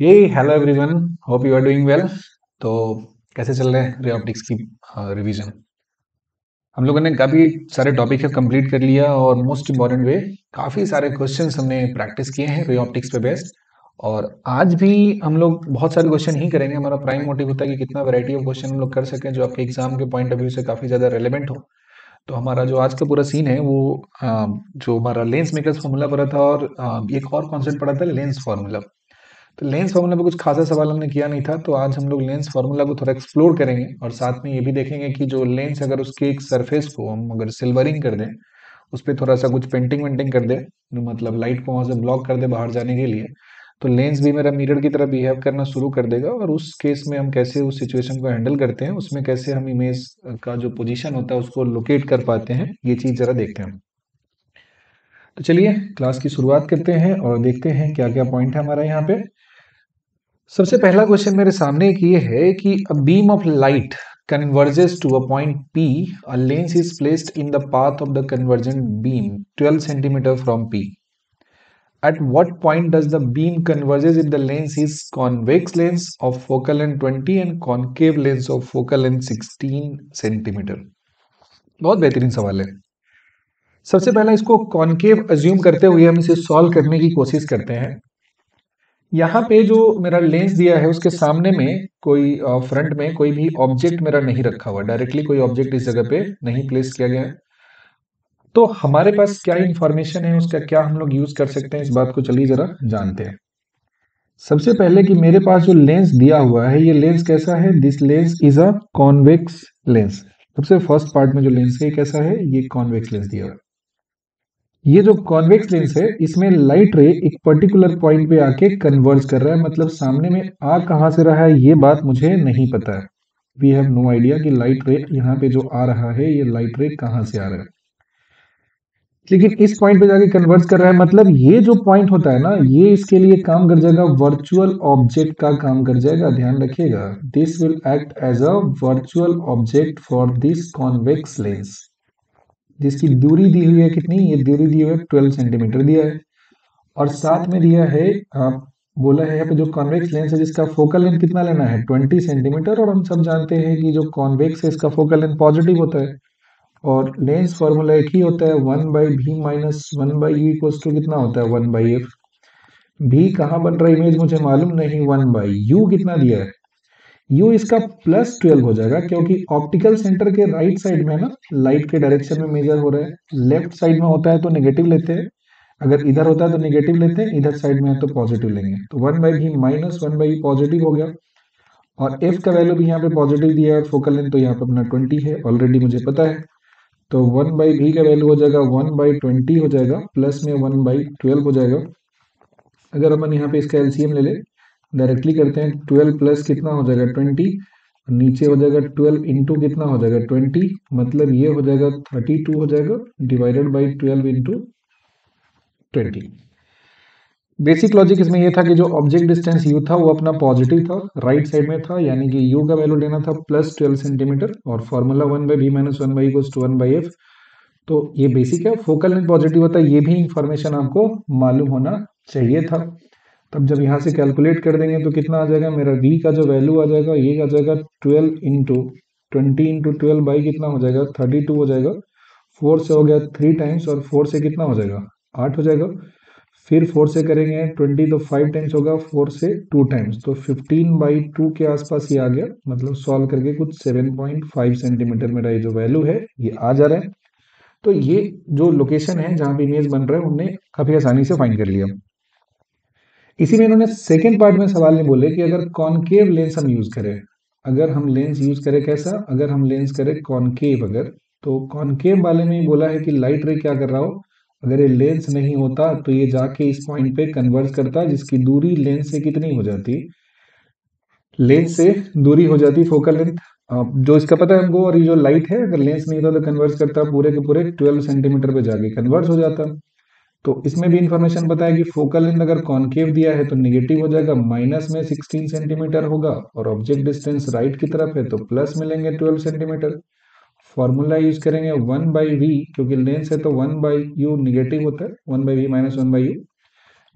Hey, hello everyone. Hope you are doing well. तो कैसे चल रहे हैं रे ऑप्टिक्स की रिवीजन? हम लोगों ने काफ़ी सारे टॉपिक कंप्लीट कर लिया और मोस्ट इम्पॉर्टेंट वे काफ़ी सारे क्वेश्चंस हमने प्रैक्टिस किए हैं रे ऑप्टिक्स पे बेस्ड। और आज भी हम लोग बहुत सारे क्वेश्चन ही करेंगे। हमारा प्राइम मोटिव होता है कि कितना वैरायटी ऑफ क्वेश्चन हम लोग कर सकें जो आपके एग्जाम के पॉइंट ऑफ व्यू से काफ़ी ज़्यादा रेलिवेंट हो। तो हमारा जो आज का पूरा सीन है वो जो हमारा लेंस मेकर्स फॉर्मूला पड़ा था और एक और कॉन्सेप्ट पड़ा था लेंस फार्मूला। तो लेंस फार्मूला पे कुछ खासा सवाल हमने किया नहीं था, तो आज हम लोग लेंस फार्मूला को थोड़ा एक्सप्लोर करेंगे और साथ में ये भी देखेंगे कि जो लेंस अगर उसके एक सरफेस को हम अगर सिल्वरिंग कर दें, उस पर थोड़ा सा कुछ पेंटिंग वेंटिंग कर दे, मतलब लाइट को वहाँ से ब्लॉक कर दे बाहर जाने के लिए, तो लेंस भी मेरा मिरर की तरह बिहेव करना शुरू कर देगा। और उस केस में हम कैसे उस सिचुएशन को हैंडल करते हैं, उसमें कैसे हम इमेज का जो पोजीशन होता है उसको लोकेट कर पाते हैं, ये चीज़ ज़रा देखते हैं। तो चलिए क्लास की शुरुआत करते हैं और देखते हैं क्या क्या पॉइंट है हमारा यहाँ पे। सबसे पहला क्वेश्चन मेरे सामने एक ये है कि a beam of light converges to a point P, a lens is placed in the path of the convergent beam 12 centimetre from P. At what point does the beam converges if the lens is convex lens of focal length 20 and concave lens of focal length 16 centimetre. बहुत बेहतरीन सवाल है। सबसे पहला इसको concave assume करते हुए हम इसे सॉल्व करने की कोशिश करते हैं। यहाँ पे जो मेरा लेंस दिया है उसके सामने में कोई फ्रंट में कोई भी ऑब्जेक्ट मेरा नहीं रखा हुआ, डायरेक्टली कोई ऑब्जेक्ट इस जगह पे नहीं प्लेस किया गया है। तो हमारे पास क्या इंफॉर्मेशन है, उसका क्या हम लोग यूज कर सकते हैं, इस बात को चलिए जरा जानते हैं। सबसे पहले कि मेरे पास जो लेंस दिया हुआ है ये लेंस कैसा है, this lens is a convex lens. सबसे फर्स्ट पार्ट में जो लेंस है कैसा है, ये कॉन्वेक्स लेंस दिया हुआ है। ये जो कॉन्वेक्स लेंस है इसमें लाइट रे एक पर्टिकुलर पॉइंट पे आके कन्वर्ज कर रहा है, मतलब सामने में आ कहाँ से रहा है ये बात मुझे नहीं पता है। वी हैव नो आइडिया कि लाइट रे यहाँ पे जो आ रहा है ये लाइट रे कहाँ से आ रहा है, लेकिन इस पॉइंट पे जाके कन्वर्ज कर रहा है, मतलब ये जो पॉइंट होता है ना ये इसके लिए काम कर जाएगा, वर्चुअल ऑब्जेक्ट का काम कर जाएगा। ध्यान रखिएगा, this will act as a virtual object for this convex lens, जिसकी दूरी दी हुई है कितनी, ये दूरी दी हुई है 12 सेंटीमीटर दिया है। और साथ में दिया है बोला है यहाँ पे जो कॉन्वेक्स लेंस है जिसका फोकल लेंथ कितना लेना है, 20 सेंटीमीटर। और हम सब जानते हैं कि जो कॉन्वेक्स है इसका फोकल लेंथ पॉजिटिव होता है और लेंस फॉर्मूला एक ही होता है, 1/v - 1/e इक्वल्स टू कितना होता है, 1/f। भी कहाँ बन रहा है इमेज मुझे मालूम नहीं, 1/u कितना दिया है, यू इसका +12 हो जाएगा क्योंकि ऑप्टिकल सेंटर के राइट साइड में है ना, लाइट के डायरेक्शन में मेजर हो रहा है। लेफ्ट साइड में होता है तो नेगेटिव लेते हैं, अगर इधर होता है तो नेगेटिव लेते हैं, इधर साइड में है तो पॉजिटिव लेंगे। तो 1/v - 1/e पॉजिटिव हो गया और f का वैल्यू भी यहाँ पे पॉजिटिव दिया है, फोकल लेंथ तो यहाँ पे अपना 20 है, ऑलरेडी मुझे पता है। तो 1/v का वैल्यू हो जाएगा 1/20 हो जाएगा, प्लस में 1/12 हो जाएगा। अगर अपन यहाँ पे इसका LCM ले ले डायरेक्टली करते हैं, 12 प्लस कितना हो जाएगा 20, नीचे हो जाएगा 12 इंटू कितना हो जाएगा 20, मतलब ये हो जाएगा 32 हो जाएगा divided by 12 into 20। Basic logic इसमें ये था कि जो ऑब्जेक्ट डिस्टेंस u था वो अपना पॉजिटिव था, राइट साइड में था, यानी कि u का वैल्यू लेना था +12 सेंटीमीटर और formula 1/v - 1/e equals to 1/f। तो ये बेसिक है, फोकल लेंथ पॉजिटिव होता है, ये भी इंफॉर्मेशन आपको मालूम होना चाहिए था। तब जब यहाँ से कैलकुलेट कर देंगे तो कितना आ जाएगा, मेरा v का जो वैल्यू आ जाएगा ये आ जाएगा 12 इंटू 20 इंटू 12 बाई कितना हो जाएगा 32 हो जाएगा, 4 से हो गया 3 टाइम्स और 4 से कितना हो जाएगा 8 हो जाएगा, फिर 4 से करेंगे 20 तो 5 टाइम्स होगा, 4 से 2 टाइम्स तो 15/2 के आसपास ये आ गया, मतलब सॉल्व करके कुछ 7.5 सेंटीमीटर मेरा ये जो वैल्यू है ये आ जा रहा है। तो ये जो लोकेशन है जहाँ पर इमेज बन रहा है हमने काफ़ी आसानी से फाइंड कर लिया। इसी में इन्होंने सेकेंड पार्ट में सवाल ने बोले कि अगर कॉन्केव लेंस हम यूज करें, अगर हम लेंस यूज करें कैसा, अगर हम लेंस करें कॉन्केव, अगर तो कॉन्केव वाले में बोला है कि लाइट रे क्या कर रहा हो, अगर ये लेंस नहीं होता तो ये जाके इस पॉइंट पे कन्वर्ज करता, जिसकी दूरी लेंस से कितनी हो जाती, लेंस से दूरी हो जाती फोकल लेंथ जो इसका पता है हमको, और ये जो लाइट है अगर लेंस नहीं होता तो कन्वर्ज करता पूरे के पूरे 12 सेंटीमीटर पे जाके कन्वर्ज हो जाता। तो इसमें भी इंफॉर्मेशन पता है कि फोकल लेंथ अगर कॉन्केव दिया है तो नेगेटिव हो जाएगा, माइनस में 16 सेंटीमीटर होगा और ऑब्जेक्ट डिस्टेंस राइट की तरफ है तो प्लस में लेंगे 12 सेंटीमीटर। फॉर्मूला यूज करेंगे 1/v, क्योंकि लेंस है तो 1/u निगेटिव होता है, 1/v - 1/u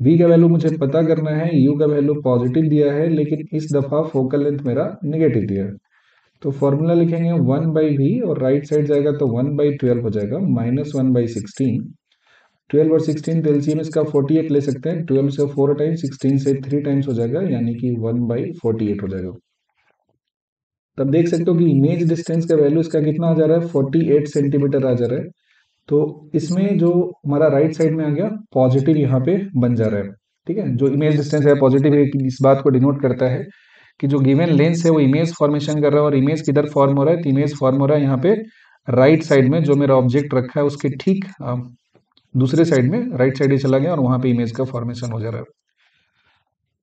v का वैल्यू मुझे पता करना है, u का वैल्यू पॉजिटिव दिया है लेकिन इस दफा फोकल लेंथ मेरा नेगेटिव दिया है, तो फॉर्मूला लिखेंगे 1/v और राइट साइड जाएगा तो 1/12 हो जाएगा माइनस 1/16। 12 और 16 तो एलसीएम इसका 48 ले सकते हैं, 12 से 4 टाइम्स 16 से 3 टाइम्स हो जाएगा यानी कि 1/48 हो जाएगा। तब देख सकते हो कि इमेज डिस्टेंस का वैल्यू इसका कितना आ जा रहा है, 48 सेंटीमीटर आ जा रहा है। तो इसमें जो हमारा राइट साइड में आ गया पॉजिटिव यहाँ पे बन जा रहा है, ठीक है। जो इमेज डिस्टेंस है पॉजिटिव है, इस बात को डिनोट करता है कि जो गिवन लेंस है वो इमेज फॉर्मेशन कर रहा है और इमेज किधर फॉर्म हो रहा है, तो इमेज फॉर्म हो रहा है यहाँ पे राइट साइड में, जो मेरा ऑब्जेक्ट रखा है उसके ठीक दूसरे साइड में राइट साइड ही चला गया और वहां पे इमेज का फॉर्मेशन हो जा रहा है।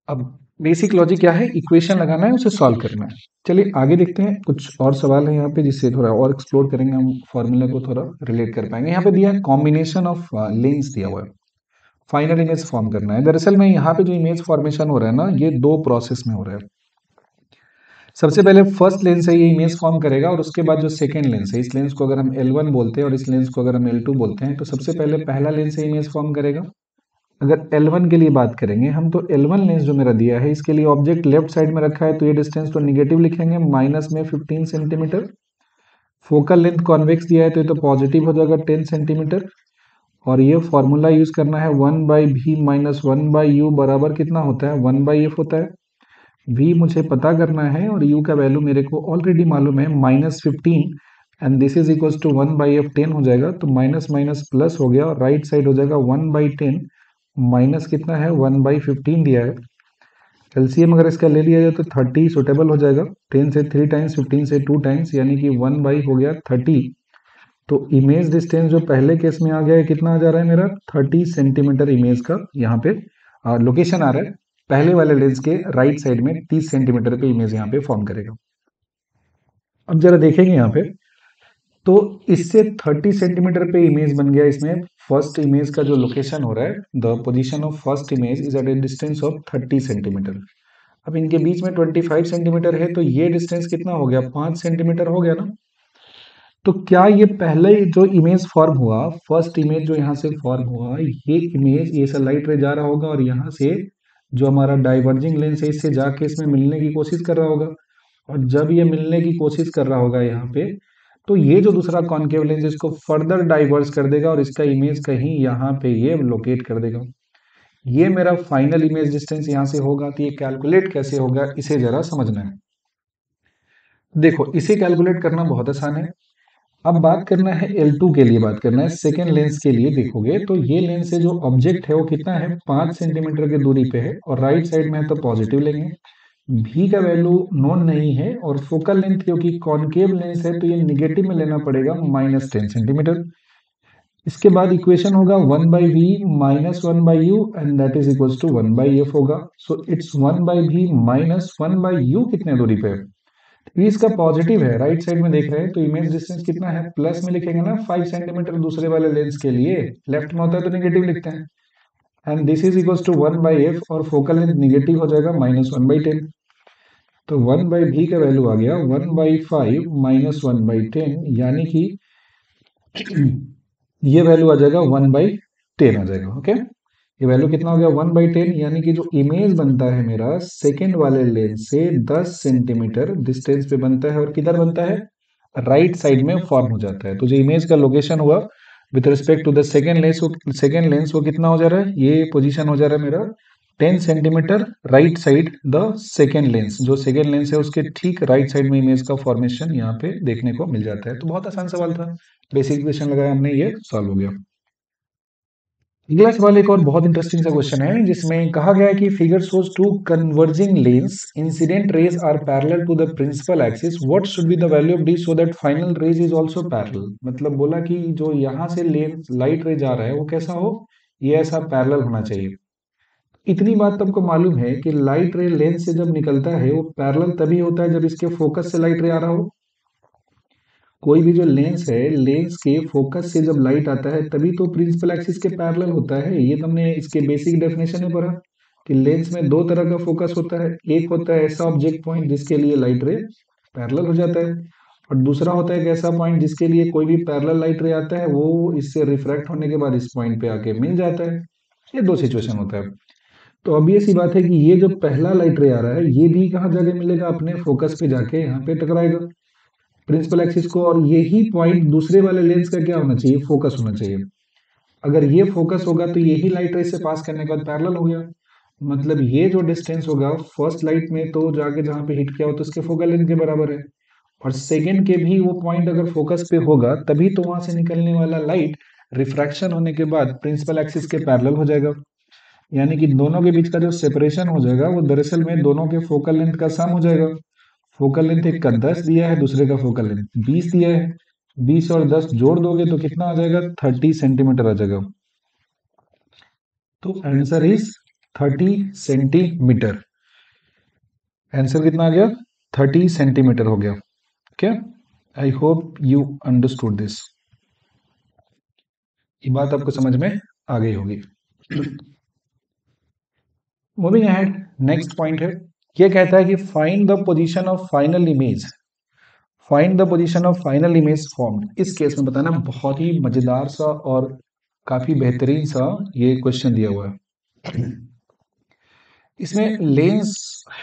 अब बेसिक लॉजिक क्या है, इक्वेशन लगाना है उसे सॉल्व करना है। चलिए आगे देखते हैं, कुछ और सवाल है यहाँ पे जिससे थोड़ा और एक्सप्लोर करेंगे, हम फॉर्मूला को थोड़ा रिलेट कर पाएंगे। यहाँ पे दिया है कॉम्बिनेशन ऑफ लेंस दिया हुआ है, फाइनल इमेज फॉर्म करना है। दरअसल में यहाँ पे जो इमेज फॉर्मेशन हो रहा है ना, ये दो प्रोसेस में हो रहा है। सबसे पहले फर्स्ट लेंस है ये इमेज फॉर्म करेगा और उसके बाद जो सेकंड लेंस है, इस लेंस को अगर हम L1 बोलते हैं और इस लेंस को अगर हम L2 बोलते हैं, तो सबसे पहले पहला लेंस है इमेज फॉर्म करेगा। अगर L1 के लिए बात करेंगे हम, तो L1 लेंस जो मेरा दिया है इसके लिए ऑब्जेक्ट लेफ्ट साइड में रखा है, तो ये डिस्टेंस तो निगेटिव लिखेंगे माइनस में 15 सेंटीमीटर। फोकल लेंथ कॉन्वेक्स दिया है तो ये तो पॉजिटिव हो जाएगा 10 सेंटीमीटर। और ये फॉर्मूला यूज करना है 1/v माइनस 1/u बराबर कितना होता है, 1/f होता है। v मुझे पता करना है और u का वैल्यू मेरे को ऑलरेडी मालूम है -15 and this is equal to 1/f 10 हो जाएगा, तो माइनस माइनस प्लस हो गया और राइट साइड हो जाएगा 1/10 माइनस कितना है 1/15 दिया है। एलसीएम अगर इसका ले लिया जाए तो 30 सुटेबल हो जाएगा, 10 से 3 टाइम्स 15 से 2 टाइम्स यानी कि 1/ हो गया 30। तो इमेज डिस्टेंस जो पहले केस में आ गया है कितना आ जा रहा है मेरा, 30 सेंटीमीटर इमेज का यहाँ पे लोकेशन आ रहा है। पहले वाले लेंस के राइट साइड में 30 सेंटीमीटर पे इमेज यहाँ पे फॉर्म करेगा। अब जरा देखेंगे यहाँ पे, तो इससे 30 सेंटीमीटर पे इमेज बन गया। इसमें फर्स्ट इमेज का जो लोकेशन हो रहा है, the position of first image is at a distance of 30 centimetre. अब इनके बीच में 25 सेंटीमीटर है, तो ये डिस्टेंस कितना हो गया, 5 सेंटीमीटर हो गया ना। तो क्या ये पहले जो इमेज फॉर्म हुआ, फर्स्ट इमेज जो यहाँ से फॉर्म हुआ, ये इमेज ये सा लाइट रे जा रहा होगा और यहाँ से जो हमारा डाइवर्जिंग लेंस है इससे जाके इसमें मिलने की कोशिश कर रहा होगा, और जब ये मिलने की कोशिश कर रहा होगा यहाँ पे, तो ये जो दूसरा कॉन्केव लेंस इसको फर्दर डाइवर्स कर देगा और इसका इमेज कहीं यहाँ पे ये लोकेट कर देगा। ये मेरा फाइनल इमेज डिस्टेंस यहाँ से होगा। तो ये कैलकुलेट कैसे होगा, इसे जरा समझना है। देखो, इसे कैलकुलेट करना बहुत आसान है। अब बात करना है L2 के लिए, बात करना है सेकेंड लेंस के लिए। देखोगे तो ये लेंस से जो ऑब्जेक्ट है वो कितना है, 5 सेंटीमीटर की दूरी पे है और राइट साइड में है तो पॉजिटिव लेंगे। v का वैल्यू नोन नहीं है और फोकल लेंथ क्योंकि कॉन्केव लेंस है तो ये निगेटिव में लेना पड़ेगा -10 सेंटीमीटर। इसके बाद इक्वेशन होगा 1/v minus 1/u and that is equal to 1/f होगा। So it's 1/v minus 1/u कितने दूरी पे है, इसका पॉजिटिव है, राइट साइड में देख रहे हैं, तो इमेज डिस्टेंस कितना है, प्लस में लिखेंगे ना 5 सेंटीमीटर दूसरे वाले लेंस के लिए, लेफ्ट में होता है तो नेगेटिव लिखते हैं and this is equals to 1/f और फोकल लेंथ नेगेटिव हो जाएगा माइनस 1/10। तो 1/v का वैल्यू आ गया 1/5 माइनस 1/10 यानी कि ये वैल्यू आ जाएगा 1/10 आ जाएगा। ओके, ये वैल्यू कितना हो गया 1/10 यानी कि जो इमेज बनता है मेरा सेकेंड वाले लेंस से 10 सेंटीमीटर डिस्टेंस पे बनता है और किधर बनता है, राइट साइड में फॉर्म हो जाता है। तो जो इमेज का लोकेशन हुआ with respect to the second lens वो कितना हो जा रहा है, ये पोजीशन हो जा रहा है मेरा 10 centimetre right side the second lens, जो सेकेंड लेंस है उसके ठीक राइट साइड में इमेज का फॉर्मेशन यहाँ पे देखने को मिल जाता है। तो बहुत आसान सवाल था, बेसिक इक्वेशन लगाया हमने, ये सॉल्व हो गया। अगला सवाल एक और बहुत इंटरेस्टिंग सा क्वेश्चन है जिसमें कहा गया है कि figure shows two converging lens, incident rays are parallel to the principal axis, what should be the value of D so that final rays is also parallel. मतलब बोला कि जो यहाँ से लेंस लाइट रे जा रहा है वो कैसा हो, ये ऐसा पैरेलल होना चाहिए। इतनी बात तो आपको मालूम है कि लाइट रे लेंस से जब निकलता है वो पैरेलल तभी होता है जब इसके फोकस से लाइट रे आ रहा हो। कोई भी जो लेंस है, लेंस के फोकस से जब लाइट आता है तभी तो प्रिंसिपल एक्सिस के पैरेलल होता है। ये तुमने इसके बेसिक डेफिनेशन में पढ़ा कि लेंस में दो तरह का फोकस होता है, एक होता है ऐसा ऑब्जेक्ट पॉइंट जिसके लिए लाइट रे पैरेलल हो जाता है और दूसरा होता है एक ऐसा पॉइंट जिसके लिए कोई भी पैरेलल लाइट रे आता है वो इससे रिफ्रैक्ट होने के बाद इस पॉइंट पे आके मिल जाता है। ये दो सिचुएशन होता है। तो ऑब्वियस ही बात है कि ये जो पहला लाइट रे आ रहा है ये भी कहाँ जाके मिलेगा, अपने फोकस पे जाके यहाँ पे टकराएगा प्रिंसिपल एक्सिस को, और यही पॉइंट दूसरे वाले लेंस का क्या होना चाहिए, फोकस होना चाहिए। अगर ये फोकस होगा तो यही लाइट रे से पास करने के बाद पैरेलल हो गया, मतलब ये जो डिस्टेंस होगा फर्स्ट लाइट में तो जाके जहाँ पे हिट किया हो तो उसके फोकल लेंथ के बराबर है, और सेकेंड के भी वो पॉइंट अगर फोकस पे होगा तभी तो वहां से निकलने वाला लाइट रिफ्रैक्शन होने के बाद प्रिंसिपल एक्सिस के पैरेलल हो जाएगा, यानी कि दोनों के बीच का जो सेपरेशन हो जाएगा वो दरअसल में दोनों के फोकल लेंथ का सम हो जाएगा। फोकल लेंथ एक का 10 दिया है, दूसरे का फोकल लेंथ 20 दिया है, 20 और 10 जोड़ दोगे तो कितना आ जाएगा, 30 सेंटीमीटर आ जाएगा। तो आंसर इज 30 सेंटीमीटर, आंसर कितना आ गया, 30 सेंटीमीटर हो गया। क्या I hope you understood this, ये बात आपको समझ में आ गई होगी। मूविंग अहेड, नेक्स्ट पॉइंट है, ये कहता है कि find the position of final image, find the position of final image formed. इस केस में बताना बहुत ही मजेदार सा और काफी बेहतरीन सा ये क्वेश्चन दिया हुआ है। इसमें लेंस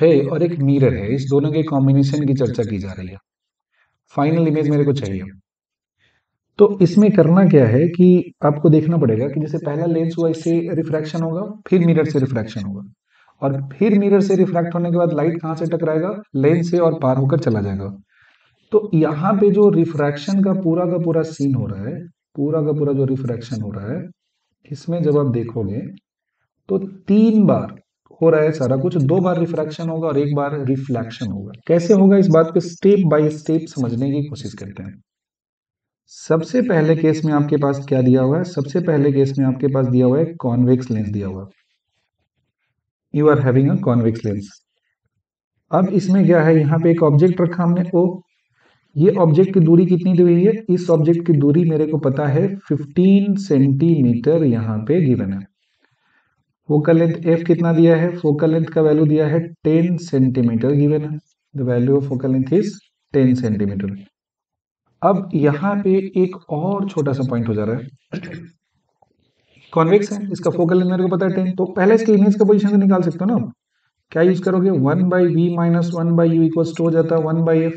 है और एक मिरर है, इस दोनों के कॉम्बिनेशन की चर्चा की जा रही है। फाइनल इमेज मेरे को चाहिए, तो इसमें करना क्या है कि आपको देखना पड़ेगा कि जैसे पहला लेंस हुआ इससे रिफ्रैक्शन होगा, फिर मिरर से रिफ्रैक्शन होगा, और फिर मिरर से रिफ्रैक्ट होने के बाद लाइट कहाँ से टकराएगा, लेंस से और पार होकर चला जाएगा। तो यहाँ पे जो रिफ्रैक्शन का पूरा सीन हो रहा है, पूरा का पूरा जो रिफ्रैक्शन हो रहा है, इसमें जब आप देखोगे तो 3 बार हो रहा है सारा कुछ, 2 बार रिफ्रैक्शन होगा और 1 बार रिफ्लैक्शन होगा। कैसे होगा इस बात को स्टेप बाय स्टेप समझने की कोशिश करते हैं। सबसे पहले केस में आपके पास क्या दिया हुआ है, सबसे पहले केस में आपके पास दिया हुआ है कॉन्वेक्स लेंस दिया हुआ है, you are having a convex lens. अब इसमें क्या है, यहाँ पे एक ऑब्जेक्ट रखा हमने ओ, ये ऑब्जेक्ट की दूरी कितनी दी हुई है, इस ऑब्जेक्ट की दूरी मेरे को पता है 15 सेंटीमीटर यहाँ पे गिवन है। फोकल लेंथ एफ कितना दिया है, फोकल लेंथ का वैल्यू दिया है 10 सेंटीमीटर गिवन है, the value of focal length is 10 centimetre. अब यहाँ पे एक और छोटा सा पॉइंट हो जा रहा है, कॉन्वेक्स है, इसका फोकल लेंथ मेरे को पता है 10, तो पहले इसके इमेज का पोजीशन तो निकाल सकते हो ना। क्या यूज करोगे, 1/v - 1/u इक्वल्स टू हो जाता है 1/f।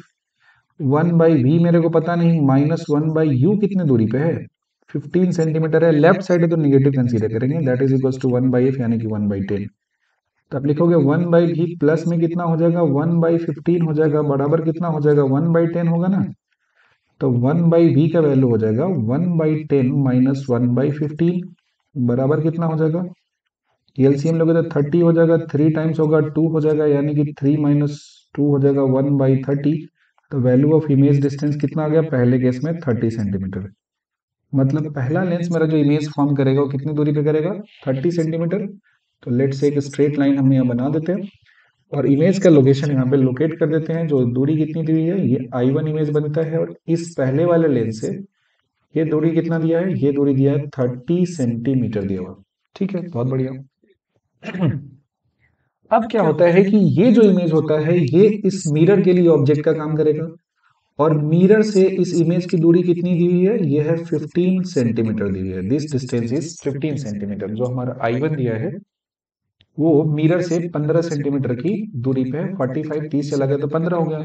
1/v मेरे को पता नहीं, -1/u कितने दूरी पे है, 15 सेंटीमीटर है, लेफ्ट साइड है तो निगेटिव कंसीडर करेंगे, that is equals to 1/f यानी कि 1/10। तो आप लिखोगे 1/v प्लस में कितना हो जाएगा, 1/15 हो जाएगा, बराबर कितना हो जाएगा, 1/10 होगा ना। तो 1/v का वैल्यू हो जाएगा 1/10 - 1/15 बराबर कितना हो जाएगा, एलसीएम लोगे तो 30 हो जाएगा, 3 टाइम्स होगा 2 हो जाएगा, यानी कि 3 - 2 हो जाएगा 1/30। तो वैल्यू ऑफ इमेज डिस्टेंस कितना आ गया, पहले केस में 30 सेंटीमीटर। मतलब पहला लेंस मेरा जो इमेज फॉर्म करेगा वो कितनी दूरी पे करेगा, 30 सेंटीमीटर। तो लेट्स से एक स्ट्रेट लाइन हम यहाँ बना देते हैं और इमेज का लोकेशन यहाँ पे लोकेट कर देते हैं। जो दूरी कितनी दी हुई है, ये I1 इमेज बनता है, और इस पहले वाले लेंस से ये दूरी कितना दिया है, ये दूरी दिया है 30 सेंटीमीटर दिया हुआ, ठीक है, बहुत बढ़िया। अब क्या होता है कि ये जो इमेज होता है ये इस मिरर के लिए ऑब्जेक्ट का काम करेगा, और मिरर से इस इमेज की दूरी कितनी दी हुई है, ये है 15 सेंटीमीटर दी हुई है, दिस डिस्टेंस इज 15 सेंटीमीटर। जो हमारा I1 दिया है वो मिरर से 15 सेंटीमीटर की दूरी पे है, 45 30 से लगा तो 15 हो गया।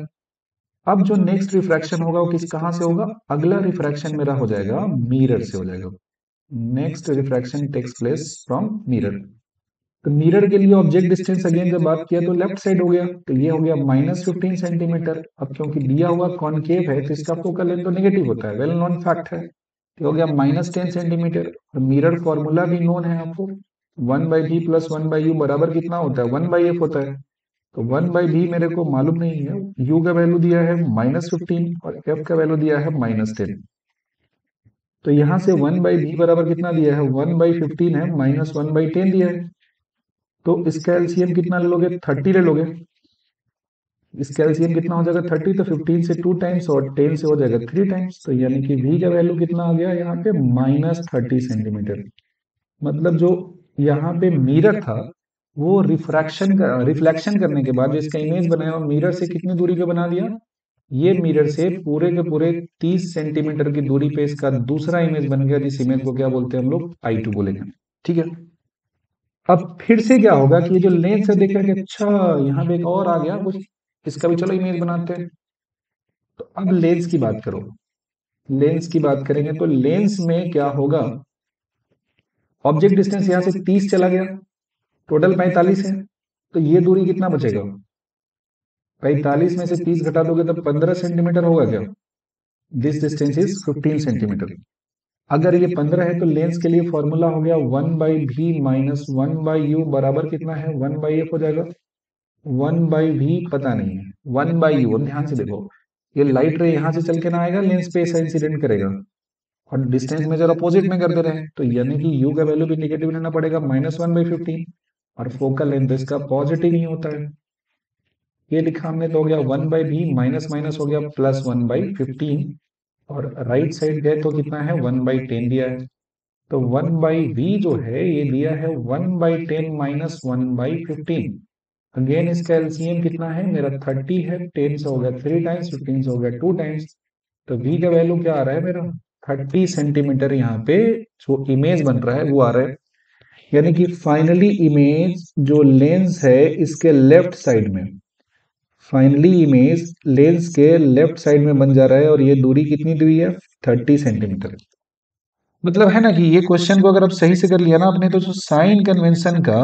अब जो नेक्स्ट रिफ्रैक्शन होगा वो कहाँ से होगा, अगला रिफ्रैक्शन मेरा हो जाएगा मिरर से हो जाएगा, next refraction takes place from mirror. तो मिरर के लिए ऑब्जेक्ट डिस्टेंस अगेन जब बात किया तो लेफ्ट साइड हो गया, तो ये हो गया -15 सेंटीमीटर। अब क्योंकि दिया हुआ कॉनकेव है तो इसका फोकल लेंथ तो नेगेटिव होता है, वेल नोन फैक्ट है, तो हो गया -10 सेंटीमीटर। और मिरर फॉर्मूला भी नोन है आपको, 1/v प्लस 1/u बराबर कितना होता है, 1/f होता है। तो 1/v मेरे को मालूम नहीं है, u का वैल्यू दिया है -15 और f का वैल्यू दिया है -10। तो यहाँ से 1/v बराबर कितना दिया है, 1/15 है -1/10 दिया है। तो इसका एलसीएम कितना ले लोगे, 30 ले लोगे, इसका एलसीएम कितना हो जाएगा 30। तो 15 से 2 टाइम्स और 10 से हो जाएगा 3 टाइम्स। तो यानी कि v का वैल्यू कितना आ गया यहाँ पे -30 सेंटीमीटर। मतलब जो यहाँ पे मिरर था वो रिफ्लेक्शन करने के बाद जिसका इमेज बनाया वो मिरर से कितनी दूरी पे बना दिया, ये मिरर से पूरे के पूरे 30 सेंटीमीटर की दूरी पे इसका दूसरा इमेज बन गया, जिस इमेज को क्या बोलते हैं हम लोग, I2 बोलेंगे, ठीक है। अब फिर से क्या होगा कि ये जो लेंथ से देखा कि अच्छा यहाँ पे एक और आ गया कुछ, इसका भी चलो इमेज बनाते हैं। तो अब लेंस की बात करो, लेंस की बात करेंगे तो लेंस में क्या होगा, ऑब्जेक्ट डिस्टेंस यहाँ से 30 चला गया, टोटल 45 है, तो ये दूरी कितना बचेगा? 45 में से 30 घटा दोगे तो 15 सेंटीमीटर होगा क्या? This distance is 15 centimetre. अगर ये 15 है तो लेंस के लिए फॉर्मूला हो गया 1/v माइनस 1/u बराबर कितना है? 1/f हो जाएगा। 1/v पता नहीं है, 1/u। अब ध्यान से देखो, ये लाइट रे यहाँ से चल के ना आएगा, लेंस पे ऐसा इंसिडेंट करेगा और डिस्टेंस मेजर अपोजिट में करते रहे, तो यानी कि u का वैल्यू भी निगेटिव लेना पड़ेगा -1/15, और फोकल लेंथ इसका पॉजिटिव ही होता है। ये लिखा हमने तो हो गया 1/v माइनस माइनस हो गया प्लस 1/15, और राइट साइड गए तो कितना है 1/10 दिया है, तो 1/v जो है ये दिया है 1/10 माइनस 1/15। अगेन इसका एलसीएम कितना है मेरा 30 है, 10 से हो गया 3 टाइम्स, 15 से हो गया 2 टाइम्स, तो v का वैल्यू क्या आ रहा है मेरा 30 सेंटीमीटर। यहाँ पे जो इमेज बन रहा है वो आ रहा है, यानी कि फाइनली इमेज जो लेंस है इसके लेफ्ट साइड में, फाइनली इमेज लेंस के लेफ्ट साइड में बन जा रहा है, और ये दूरी कितनी दी हुई है 30 सेंटीमीटर। मतलब है ना कि ये क्वेश्चन को अगर आप सही से कर लिया ना आपने, तो साइन कन्वेंशन का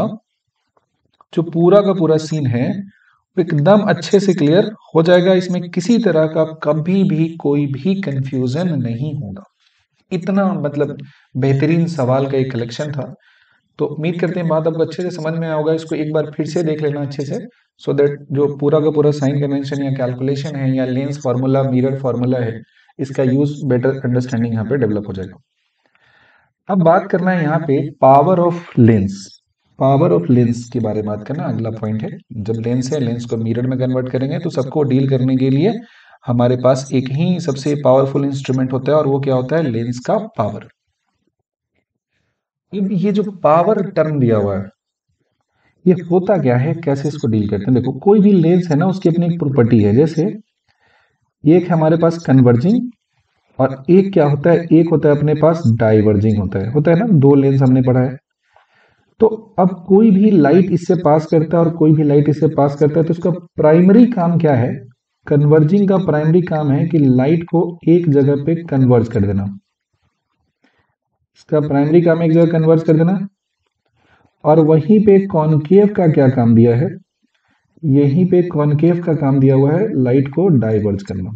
जो पूरा का पूरा सीन है एकदम अच्छे से क्लियर हो जाएगा। इसमें किसी तरह का कभी भी कोई भी कंफ्यूजन नहीं होगा। इतना मतलब बेहतरीन सवाल का एक कलेक्शन था, तो उम्मीद करते हैं बात आपको अच्छे से समझ में आया होगा। इसको एक बार फिर से देख लेना अच्छे से, सो दैट जो पूरा का पूरा साइन कन्वेंशन या कैलकुलेशन है या लेंस फार्मूला, मिरर फार्मूला है, इसका यूज बेटर अंडरस्टैंडिंग यहाँ पे डेवलप हो जाएगा। अब बात करना है यहाँ पे power of lens, power of lens के बारे में बात करना अगला पॉइंट है। जब लेंस है, लेंस को मिरर में कन्वर्ट करेंगे, तो सबको डील करने के लिए हमारे पास एक ही सबसे पावरफुल इंस्ट्रूमेंट होता है, और वो क्या होता है? लेंस का पावर। ये जो पावर टर्म दिया हुआ है ये होता क्या है, कैसे इसको डील करते हैं? देखो, कोई भी लेंस है ना उसकी अपनी एक प्रॉपर्टी है। जैसे एक हमारे पास कन्वर्जिंग और एक क्या होता है, एक होता है अपने पास डाइवर्जिंग होता है ना। दो लेंस हमने पढ़ा है। तो अब कोई भी लाइट इससे पास करता है और कोई भी लाइट इससे पास करता है, तो उसका प्राइमरी काम क्या है? कन्वर्जिंग का प्राइमरी काम है कि लाइट को एक जगह पे कन्वर्ज कर देना, इसका प्राइमरी काम एक जगह कन्वर्ज कर देना। और वहीं पे कॉन्केव का क्या काम दिया है? यहीं पे कॉन्केव का काम दिया हुआ है लाइट को डाइवर्ज करना,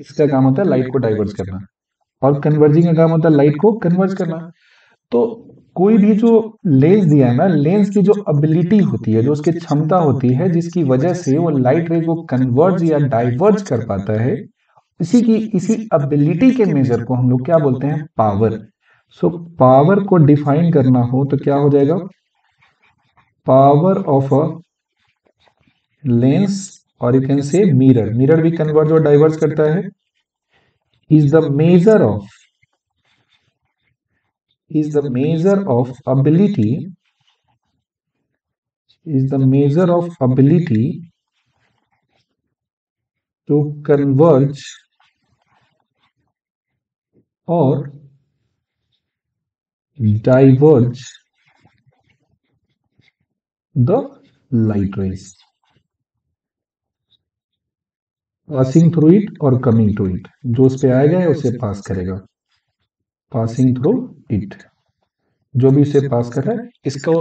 इसका काम होता है लाइट को डाइवर्ज करना, और कन्वर्जिंग का काम होता है लाइट को कन्वर्ज करना। तो कोई भी जो लेंस दिया है ना, लेंस की जो एबिलिटी होती है, जो उसकी क्षमता होती है जिसकी वजह से वो लाइट रे को कन्वर्ज या डाइवर्ज कर पाता है, इसी एबिलिटी के मेजर को हम लोग क्या बोलते हैं? पावर। सो पावर को डिफाइन करना हो तो क्या हो जाएगा? पावर ऑफ अ लेंस, और you can say mirror, mirror भी कन्वर्ज और डाइवर्ज करता है, is the measure of ability, is the measure of ability to converge or diverge the light rays passing through it और coming to it, जो उस पर आएगा या उसे पास करेगा। passing through it, जो भी उसे पास कर रहा है, इसको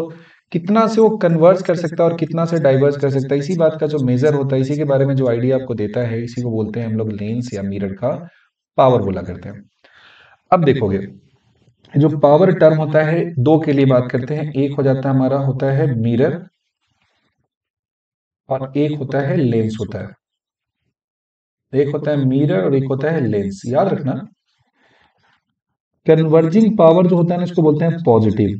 कितना से वो कन्वर्स कर सकता है और कितना से डाइवर्स कर सकता है, इसी बात का जो मेजर होता है, इसी के बारे में जो आइडिया आपको देता है, इसी को बोलते हैं हम लोग लेंस या मिरर का पावर बोला करते हैं। अब देखोगे जो पावर टर्म होता है, दो के लिए बात करते हैं, एक हो जाता है हमारा होता है मिरर और एक होता है लेंस होता है, एक होता है मिरर और एक होता है लेंस। याद रखना कन्वर्जिंग पावर जो होता है ना इसको बोलते हैं पॉजिटिव,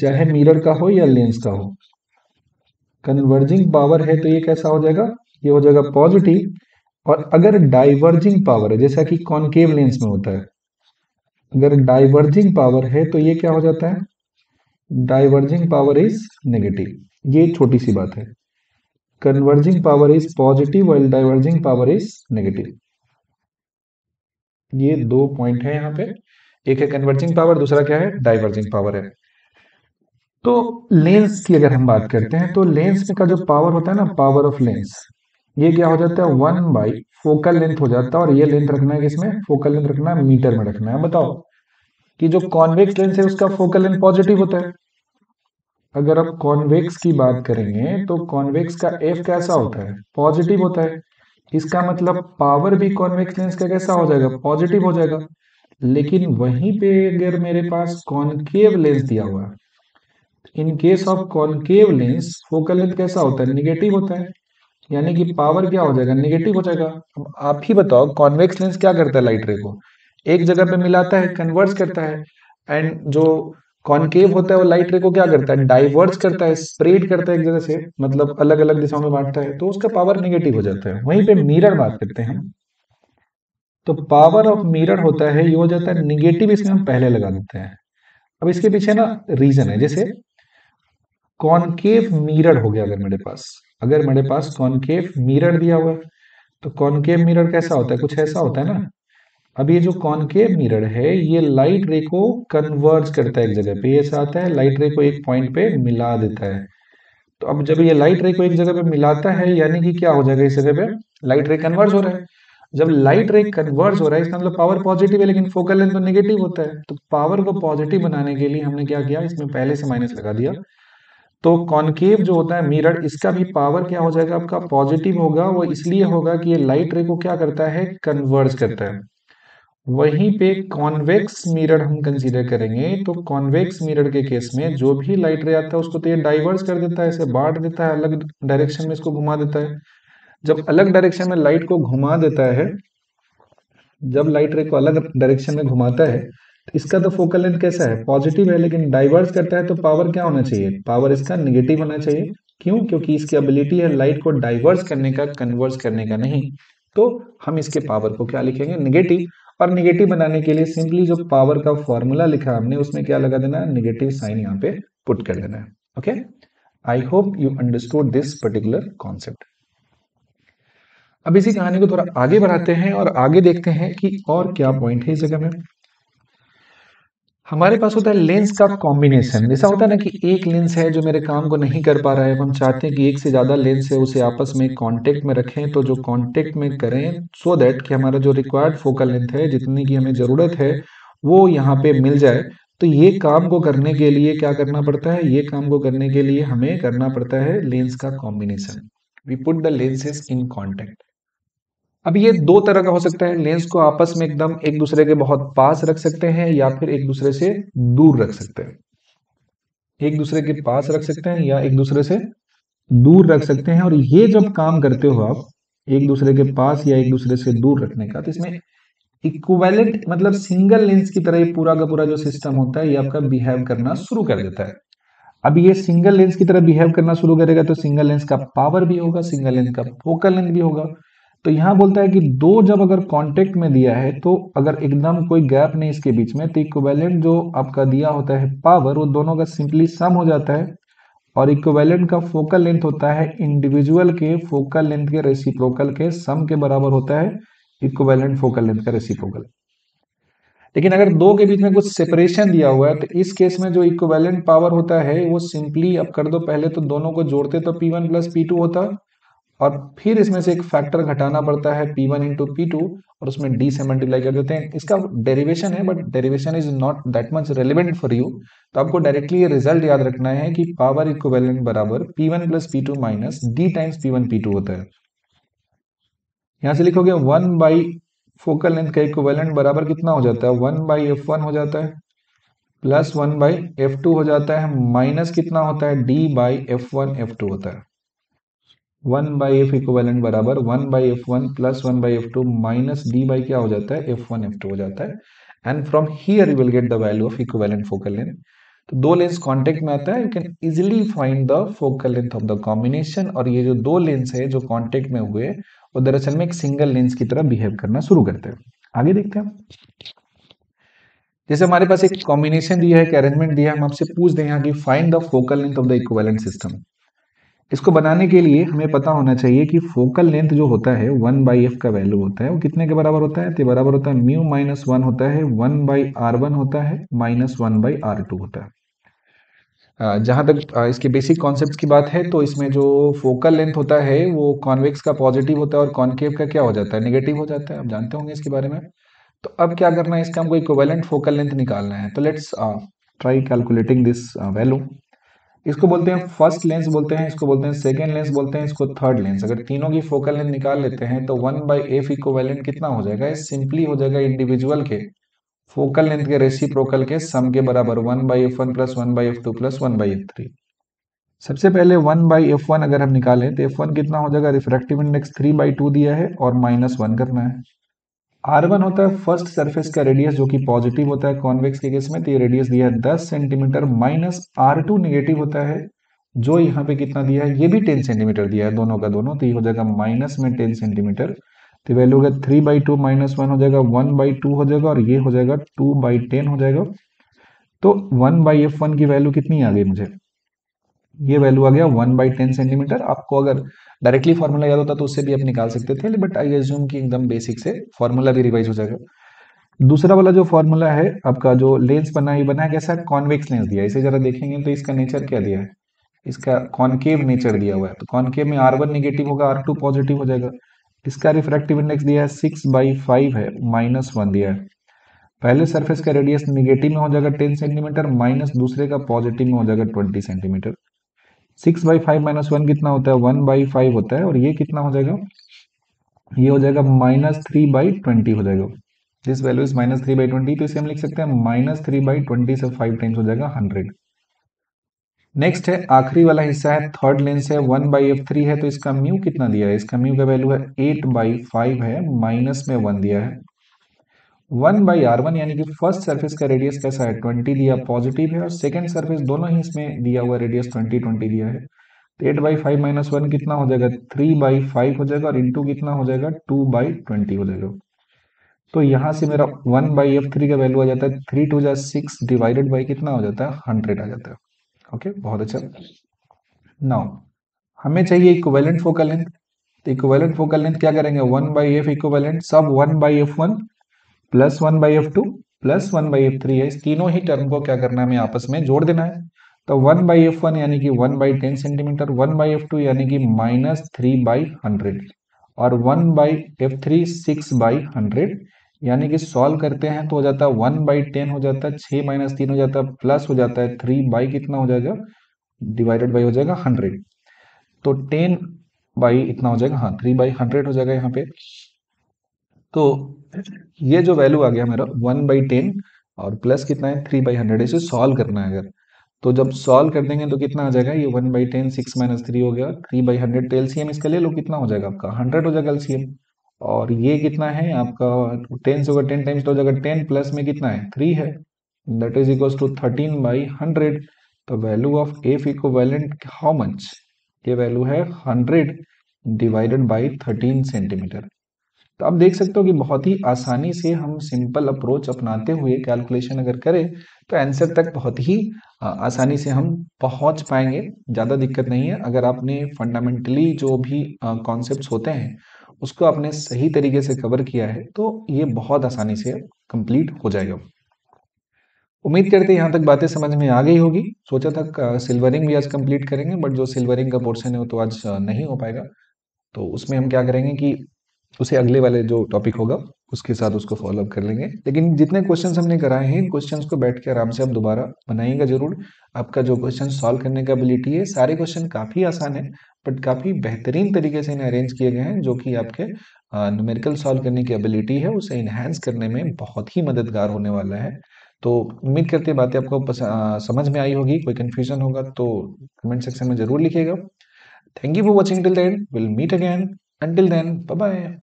चाहे मिरर का हो या लेंस का हो। कन्वर्जिंग पावर है तो ये कैसा हो जाएगा? ये हो जाएगा पॉजिटिव। और अगर डाइवर्जिंग पावर है, जैसा कि कॉन्केव लेंस में होता है, अगर डाइवर्जिंग पावर है तो ये क्या हो जाता है? Diverging power is negative. ये छोटी सी बात है, कन्वर्जिंग पावर इज पॉजिटिव और डाइवर्जिंग पावर इज नेगेटिव। ये दो पॉइंट है यहाँ पे। एक है कन्वर्जिंग पावर, दूसरा क्या है डाइवर्जिंग पावर है। तो लेंस की अगर हम बात करते हैं तो लेंस का जो पावर होता है ना, पावर ऑफ लेंस, ये क्या हो जाता है 1 बाई फोकल लेंथ हो जाता है। और ये लेंथ रखना है किसमें, फोकल लेंथ रखना है मीटर में रखना है। बताओ कि जो कॉन्वेक्स लेंस है उसका फोकल लेंथ पॉजिटिव होता है। अगर आप कॉन्वेक्स की बात करेंगे तो कॉन्वेक्स का एफ कैसा होता है, पॉजिटिव होता है। इसका मतलब पावर भी कॉन्वेक्स लेंस का कैसा हो जाएगा, पॉजिटिव हो जाएगा। लेकिन वहीं पे अगर मेरे पास कॉन्केव लेंस दिया हुआ है, in case of concave lens focal length कैसा होता है, निगेटिव होता है, यानी कि पावर क्या हो जाएगा, निगेटिव हो जाएगा। अब आप ही बताओ कॉन्वेक्स लेंस क्या करता है, लाइट रे को एक जगह पे मिलाता है, कन्वर्स करता है, एंड जो कॉन्केव होता है वो लाइट रे को क्या करता है, डाइवर्स करता है, स्प्रेड करता है एक जगह से, मतलब अलग अलग दिशाओं में बांटता है, तो उसका पावर निगेटिव हो जाता है। वहीं पे मिरर बात करते हैं तो पावर ऑफ मिरर होता है, ये हो जाता है निगेटिव, इसमें हम पहले लगा देते हैं। अब इसके पीछे ना रीजन है, जैसे कॉन्केव मिरर हो गया, अगर मेरे पास कॉन्केव मिरर दिया हुआ तो कॉन्केव मिरर कैसा होता है, कुछ ऐसा होता है ना। अब ये जो कॉन्केव मिरर है ये लाइट रे को कन्वर्ज करता है एक जगह पे, ये चाहता है लाइट रे को एक पॉइंट पे मिला देता है। तो अब जब ये लाइट रे को एक जगह पे मिलाता है यानी कि क्या हो जाएगा, इस जगह पे लाइट रे कन्वर्ज हो रहा है। जब लाइट रे कन्वर्ज हो रहा है इसका मतलब पावर पॉजिटिव है, लेकिन फोकल लेंथ तो नेगेटिव होता है। तो पावर को पॉजिटिव बनाने के लिए हमने क्या किया, इसमें पहले से माइनस लगा दिया। तो कॉन्केव जो होता है मिरर, इसका भी पावर क्या हो जाएगा, आपका पॉजिटिव होगा। वो इसलिए होगा कि ये लाइट रे को क्या करता है, कन्वर्ज करता है। वहीं पे कॉन्वेक्स मिरर हम कंसीडर करेंगे तो कॉन्वेक्स मिरर के केस में जो भी लाइट रे आता है उसको तो ये डाइवर्स कर देता है, इसे बांट देता है, अलग डायरेक्शन में इसको घुमा देता है। जब अलग डायरेक्शन में लाइट को घुमा देता है, जब लाइट रे को अलग डायरेक्शन में घुमाता है तो इसका तो फोकल लेंथ कैसा है, पॉजिटिव है, लेकिन डाइवर्स करता है तो पावर क्या होना चाहिए, पावर इसका निगेटिव होना चाहिए। क्यों, क्योंकि इसकी एबिलिटी है लाइट को डाइवर्स करने का, कन्वर्स करने का नहीं। तो हम इसके पावर को क्या लिखेंगे, निगेटिव। और निगेटिव बनाने के लिए सिंपली जो पावर का फॉर्मूला लिखा हमने उसमें क्या लगा देना है, निगेटिव साइन यहाँ पे पुट कर देना है। Okay, I hope you understood this particular concept. अब इसी कहानी को थोड़ा आगे बढ़ाते हैं और आगे देखते हैं कि और क्या पॉइंट है इस जगह में। हमारे पास होता है लेंस का कॉम्बिनेशन। ऐसा होता है ना कि एक लेंस है जो मेरे काम को नहीं कर पा रहा है, हम चाहते हैं कि एक से ज़्यादा लेंस है उसे आपस में कांटेक्ट में रखें, तो जो कांटेक्ट में करें सो दैट कि हमारा जो रिक्वायर्ड फोकल लेंथ है, जितनी की हमें ज़रूरत है वो यहाँ पे मिल जाए। तो ये काम को करने के लिए क्या करना पड़ता है, ये काम को करने के लिए हमें करना पड़ता है लेंस का combination. We put the lenses in contact. अब ये दो तरह का हो सकता है, लेंस को आपस में एकदम एक दूसरे के बहुत पास रख सकते हैं या फिर एक दूसरे से दूर रख सकते हैं। एक दूसरे के पास रख सकते हैं या एक दूसरे से दूर रख सकते हैं। और ये जब काम करते हो आप एक दूसरे के पास या एक दूसरे से दूर रखने का, तो इसमें इक्विवेलेंट मतलब सिंगल लेंस की तरह ये पूरा का पूरा जो सिस्टम होता है ये आपका बिहेव करना शुरू कर देता है। अब ये सिंगल लेंस की तरह बिहेव करना शुरू करेगा तो सिंगल लेंस का पावर भी होगा, सिंगल लेंस का फोकल लेंथ भी होगा। तो यहाँ बोलता है कि दो जब अगर कांटेक्ट में दिया है तो अगर एकदम कोई गैप नहीं इसके बीच में, तो इक्विवेलेंट जो आपका दिया होता है पावर वो दोनों का सिंपली सम हो जाता है। और इक्विवेलेंट का फोकल लेंथ होता है इंडिविजुअल के फोकल लेंथ के रेसिप्रोकल के सम के बराबर होता है, इक्विवेलेंट फोकल लेंथ का रेसिप्रोकल। लेकिन अगर दो के बीच में कुछ सेपरेशन दिया हुआ है तो इस केस में जो इक्विवेलेंट पावर होता है वो सिंपली अब कर दो, पहले तो दोनों को जोड़ते तो P1 प्लस P2 होता और फिर इसमें से एक फैक्टर घटाना पड़ता है P1 इंटू P2 और उसमें D से मल्टीप्लाई कर देते हैं। इसका डेरिवेशन है but derivation is not that much relevant for you. तो आपको डायरेक्टली ये रिजल्ट याद रखना है कि पावर इक्विवेलेंट बराबर P1 plus P2 minus D times P1 P2 होता है। यहाँ से लिखोगे 1 बाई फोकल लेंथ का इक्विवेलेंट बराबर कितना हो जाता है, 1 बाई F1 हो जाता है प्लस 1 बाई F2 हो जाता है माइनस कितना होता है D बाई F1 F2 होता है। 1 बाई एफ इक्वेलेंट बराबर 1 by F one plus 1 by F two minus D by क्या हो जाता है F1 F2 हो जाता है। And from here you will get the value of equivalent focal length. तो दो लेंस कांटेक्ट में आता है, you can easily find the focal length of the combination. और ये जो दो लेंस है जो कांटेक्ट में हुए वो दरअसल में एक सिंगल लेंस की तरह बिहेव करना शुरू करते हैं। आगे देखते हैं, जैसे हमारे पास एक कॉम्बिनेशन दिया है, एक अरेंजमेंट दिया है, हम आपसे पूछ दें यहाँ की find the focal length of the equivalent system. इसको बनाने के लिए हमें पता होना चाहिए कि फोकल लेंथ जो होता है 1/f का वैल्यू होता है वो कितने के बराबर होता है, तो बराबर होता है म्यू माइनस 1 होता है 1/r1 होता है माइनस 1/r2 होता है। जहाँ तक इसके बेसिक कॉन्सेप्ट की बात है तो इसमें जो फोकल लेंथ होता है वो कॉन्वेक्स का पॉजिटिव होता है और कॉन्केव का क्या हो जाता है, नेगेटिव हो जाता है। आप जानते होंगे इसके बारे में। तो अब क्या करना है, इसका हमको इक्विवेलेंट फोकल लेंथ निकालना है। तो let's try calculating this value. इसको बोलते हैं फर्स्ट लेंस बोलते हैं, इसको बोलते हैं सेकेंड लेंस बोलते हैं, इसको थर्ड लेंस। अगर तीनों की फोकल लेंथ निकाल लेते हैं तो 1/f इक्विवेलेंट कितना हो जाएगा, ये सिंपली हो जाएगा इंडिविजुअल के फोकल लेंथ के रेसिप्रोकल के सम के बराबर 1/f1 plus 1/f2 plus 1/f3। सबसे पहले 1/f1 अगर हम निकालें तो f1 कितना हो जाएगा, रिफ्रैक्टिव इंडेक्स 3/2 दिया है और -1 करना है। R1 होता है फर्स्ट सरफेस का रेडियस जो कि पॉजिटिव होता है कॉन्वेक्स के केस में, तो ये रेडियस दिया है 10 सेंटीमीटर माइनस R2 नेगेटिव होता है जो यहाँ पे कितना दिया है, ये भी 10 सेंटीमीटर दिया है दोनों का दोनों, तो ये हो जाएगा माइनस में 10 सेंटीमीटर। तो वैल्यू होगा 3/2 माइनस 1 हो जाएगा 1/2 हो जाएगा और ये हो जाएगा 2/10 हो जाएगा। तो 1/f1 की वैल्यू कितनी आ गई, मुझे ये वैल्यू आ गया 1/10 सेंटीमीटर। आपको अगर डायरेक्टली फार्मूला याद होता तो उससे भी आप निकाल सकते थे, बट आई एज्यूम कि एकदम बेसिक से फार्मूला भी रिवाइज हो जाएगा। दूसरा वाला जो फार्मूला है आपका जो लेंस बना, ये बना कैसा, कॉन्वेक्स लेंस दिया है। इसे जरा देखेंगे तो इसका नेचर क्या दिया है, इसका कॉन्केव नेचर दिया हुआ है। तो कॉन्केव में R1 नेगेटिव होगा, R2 पॉजिटिव हो जाएगा। इसका रिफ्रैक्टिव इंडेक्स दिया है 6/5 है, -1 दिया है। पहले सर्फेस का रेडियस निगेटिव में हो जाएगा 10 सेंटीमीटर माइनस दूसरे का पॉजिटिव में हो जाएगा 20 सेंटीमीटर। 6/5 माइनस 1 कितना होता है, 1/5 होता है और ये कितना हो जाएगा, ये हो जाएगा -3/20 हो जाएगा। दिस वैल्यू इज -3/20, तो इसे हम लिख सकते हैं -3/20 से 5 टाइम्स हो जाएगा 100। नेक्स्ट है आखिरी वाला हिस्सा है, थर्ड लेंस है, 1/f3 है। तो इसका म्यू कितना दिया है, इसका म्यू का वैल्यू है 8/5 है, -1 दिया है। 1/r1 यानी कि फर्स्ट सरफेस का रेडियस कैसा है, 20 दिया पॉजिटिव है और सेकंड सरफेस दोनों ही इसमें दिया हुआ रेडियस 20 दिया है। 8/5 माइनस 1 कितना हो जाएगा, 3/5 हो जाएगा और इंटू कितना हो जाएगा 2/20 हो जाएगा। तो यहाँ से मेरा 1/f3 का वैल्यू आ जाता है 3×2 = 6 डिवाइडेड बाई कितना हो जाता है 100 आ जाता है। ओके, बहुत अच्छा। नाउ हमें चाहिए इक्विवेलेंट फोकल लेंथ। तो इक्विवेलेंट फोकल लेंथ क्या करेंगे, 1/f इक्विवेलेंट सब 1/f1 plus 1/f2 plus 1/f3 है, इस तीनों ही टर्म को क्या करना है हमें आपस में जोड़ देना है। तो 1/f1 यानी कि 1/10 सेंटीमीटर, 1/f2 यानी कि -3/100 और 1/f3 6/100। यानी कि सॉल्व करते हैं तो हो जाता है 1/10 हो जाता है 6 - 3 हो जाता है प्लस हो जाता है 3 कितना हो जाएगा डिवाइडेड बाई हो जाएगा 100। तो 10 इतना हो जाएगा, हाँ 3/100 हो जाएगा यहाँ पे। तो ये जो वैल्यू आ गया मेरा 1/10 और प्लस कितना है 3/100, इसे सॉल्व करना है अगर, तो जब सॉल्व कर देंगे तो कितना आ जाएगा, ये 1/10 6 - 3 हो गया 3/100। एलसीएम इसका ले लो, कितना हो जाएगा आपका 100 हो जाएगा एलसीएम। और ये कितना है आपका 10 होगा, 10 टाइम्स हो जाएगा 10 प्लस में कितना है 3 है, दैट इज इक्वल टू 13/100। तो value of f equivalent how much, ये वैल्यू है 100 डिवाइडेड बाई 13 सेंटीमीटर। तो आप देख सकते हो कि बहुत ही आसानी से हम सिंपल अप्रोच अपनाते हुए कैलकुलेशन अगर करें तो आंसर तक बहुत ही आसानी से हम पहुंच पाएंगे, ज़्यादा दिक्कत नहीं है। अगर आपने फंडामेंटली जो भी कॉन्सेप्ट्स होते हैं उसको आपने सही तरीके से कवर किया है तो ये बहुत आसानी से कंप्लीट हो जाएगा। उम्मीद करते हैं यहाँ तक बातें समझ में आ गई होगी। सोचा था सिल्वरिंग भी आज कंप्लीट करेंगे, बट जो सिल्वरिंग का पोर्शन है वो तो आज नहीं हो पाएगा। तो उसमें हम क्या करेंगे कि उसे अगले वाले जो टॉपिक होगा उसके साथ उसको फॉलो अप कर लेंगे। लेकिन जितने क्वेश्चंस हमने कराए हैं, क्वेश्चंस को बैठ के आराम से आप दोबारा बनाइएगा जरूर। आपका जो क्वेश्चन सॉल्व करने का एबिलिटी है, सारे क्वेश्चन काफ़ी आसान है बट काफ़ी बेहतरीन तरीके से इन्हें अरेंज किए गए हैं, जो कि आपके न्यूमेरिकल सॉल्व करने की एबिलिटी है उसे इन्हेंस करने में बहुत ही मददगार होने वाला है। तो उम्मीद करते हैं बातें आपको समझ में आई होगी। कोई कन्फ्यूजन होगा तो कमेंट सेक्शन में जरूर लिखिएगा। Thank you for watching till then, will meet again. Until then, bye-bye.